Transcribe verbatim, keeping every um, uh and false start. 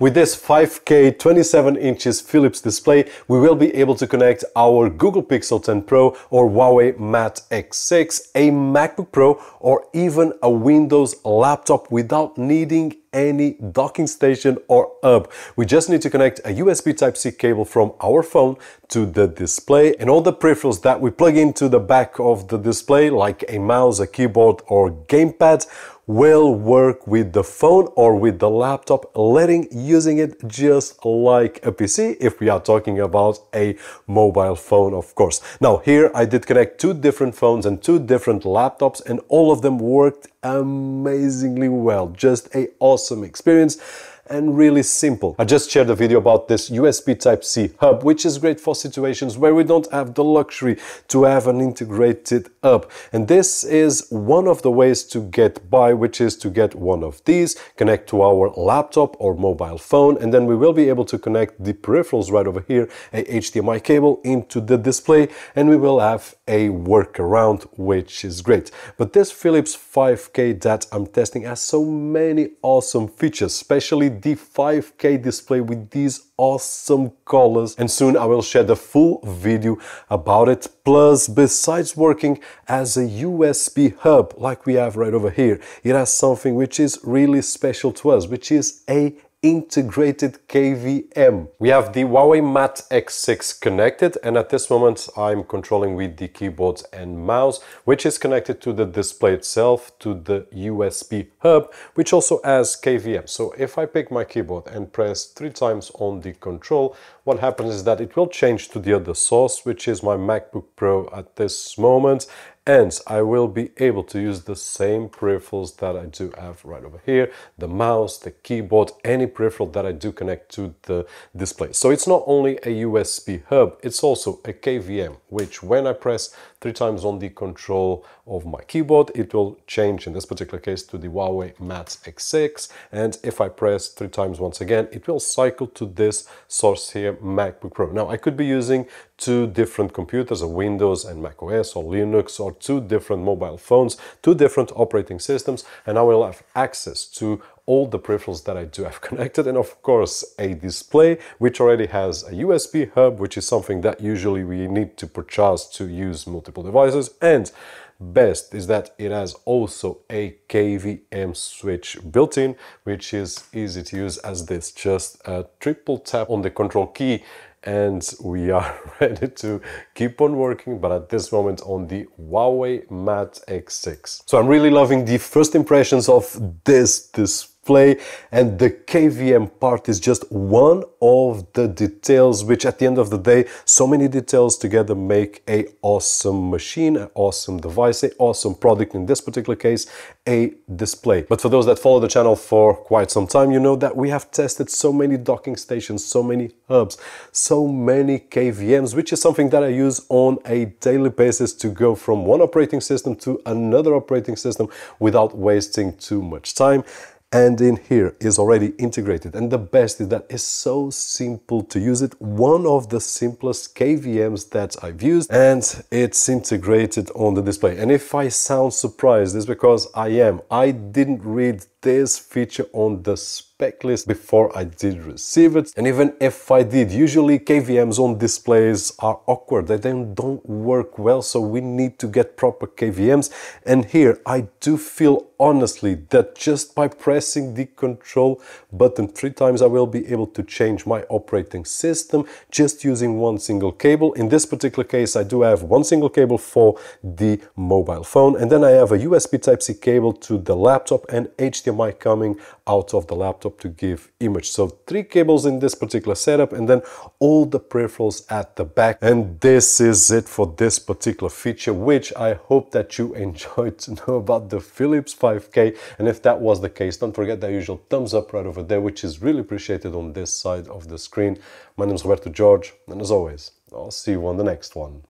With this five K twenty-seven inches Philips display, we will be able to connect our Google Pixel ten Pro or Huawei Mate X six, a MacBook Pro or even a Windows laptop without needing any docking station or hub. We just need to connect a U S B Type-C cable from our phone to the display, and all the peripherals that we plug into the back of the display, like a mouse, a keyboard or gamepad, will work with the phone or with the laptop, letting using it just like a P C, if we are talking about a mobile phone, of course. Now here I did connect two different phones and two different laptops, and all of them worked amazingly well. Just a awesome experience and really simple. I just shared a video about this U S B Type-C hub, which is great for situations where we don't have the luxury to have an integrated hub. And this is one of the ways to get by, which is to get one of these, connect to our laptop or mobile phone, and then we will be able to connect the peripherals right over here, a H D M I cable into the display, and we will have a workaround, which is great. But this Philips five K that I'm testing has so many awesome features, especially the five K display with these awesome colors, and soon I will share the full video about it. Plus, besides working as a U S B hub like we have right over here, it has something which is really special to us, which is a integrated K V M. We have the Huawei Mate X six connected, and at this moment I'm controlling with the keyboard and mouse, which is connected to the display itself, to the U S B hub, which also has K V M. So if I pick my keyboard and press three times on the control, what happens is that it will change to the other source, which is my MacBook Pro at this moment, and I will be able to use the same peripherals that I do have right over here, the mouse, the keyboard, any peripheral that I do connect to the display. So it's not only a U S B hub, it's also a K V M, which when I press three times on the control of my keyboard, it will change in this particular case to the Huawei Mate X six, and if I press three times once again, it will cycle to this source here, MacBook Pro. Now I could be using two different computers, a Windows and macOS or Linux, or two different mobile phones, two different operating systems, and I will have access to all the peripherals that I do have connected, and of course a display which already has a U S B hub, which is something that usually we need to purchase to use multiple devices, and best is that it has also a K V M switch built in, which is easy to use as this, just a triple tap on the control key and we are ready to keep on working, but at this moment on the Huawei Mate X six. So I'm really loving the first impressions of this display. Play, and the K V M part is just one of the details, which at the end of the day, so many details together make a awesome machine, an awesome device, an awesome product, in this particular case a display. But for those that follow the channel for quite some time, you know that we have tested so many docking stations, so many hubs, so many K V Ms, which is something that I use on a daily basis to go from one operating system to another operating system without wasting too much time. And in here is already integrated, and the best is that it's so simple to use it, one of the simplest K V Ms that I've used, and it's integrated on the display. And if I sound surprised, it's because I am. I didn't read this feature on the spec list before I did receive it, and even if I did, usually K V Ms on displays are awkward, they don't, don't work well, so we need to get proper K V Ms, and here I do feel honestly that just by pressing the control button three times I will be able to change my operating system just using one single cable. In this particular case I do have one single cable for the mobile phone, and then I have a U S B Type-C cable to the laptop and H D M I coming out of the laptop to give image. So three cables in this particular setup, and then all the peripherals at the back. And this is it for this particular feature, which I hope that you enjoyed to know about the Philips five K. And if that was the case, don't forget that usual thumbs up right over there, which is really appreciated on this side of the screen. My name is Roberto George, and as always, I'll see you on the next one.